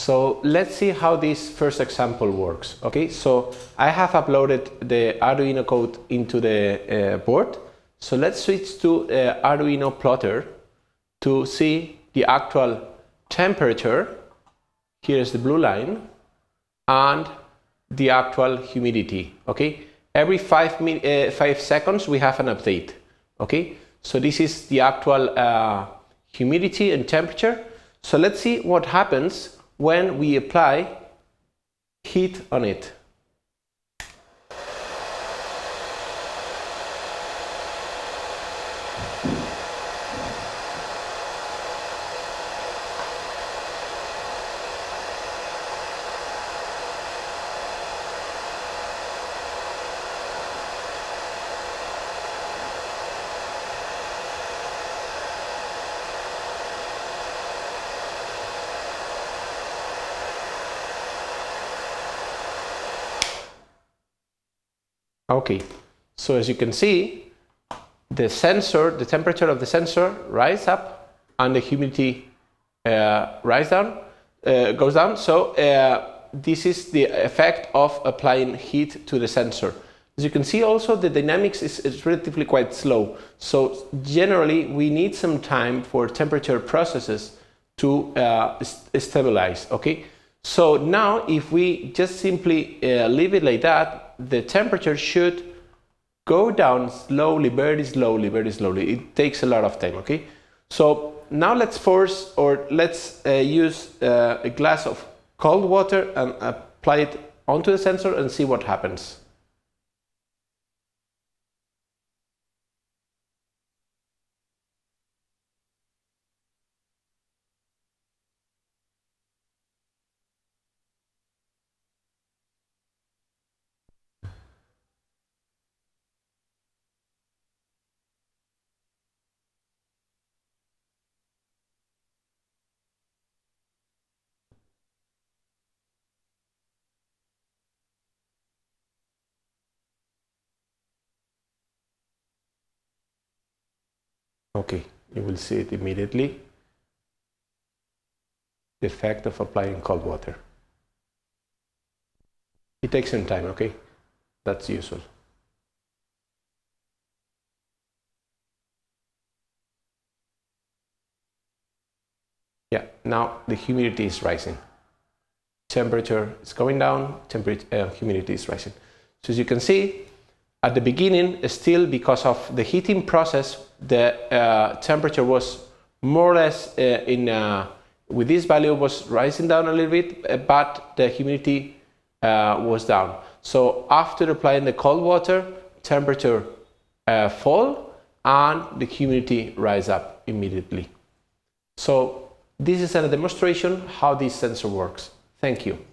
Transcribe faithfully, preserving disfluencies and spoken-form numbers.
So let's see how this first example works. Okay, so I have uploaded the Arduino code into the uh, board. So let's switch to uh, Arduino plotter to see the actual temperature. Here's the blue line, and the actual humidity. Okay, every five min uh, five seconds we have an update. Okay, so this is the actual uh, humidity and temperature. So let's see what happens when we apply heat on it. Okay, so as you can see, the sensor, the temperature of the sensor rises up and the humidity uh, rises down, uh, goes down. So uh, this is the effect of applying heat to the sensor. As you can see also, the dynamics is, is relatively quite slow. So generally, we need some time for temperature processes to uh, st stabilize, okay? So now, if we just simply uh, leave it like that, the temperature should go down slowly, very slowly, very slowly. It takes a lot of time, okay? So now let's force, or let's uh, use uh, a glass of cold water and apply it onto the sensor and see what happens. Okay, you will see it immediately, the effect of applying cold water. It takes some time, okay? That's usual. Yeah, now the humidity is rising. Temperature is going down, temperature, uh, humidity is rising. So as you can see, at the beginning, still because of the heating process, the uh, temperature was more or less uh, in uh, with this value was rising down a little bit, but the humidity uh, was down. So after applying the cold water, temperature uh, fall and the humidity rise up immediately. So this is a demonstration how this sensor works. Thank you.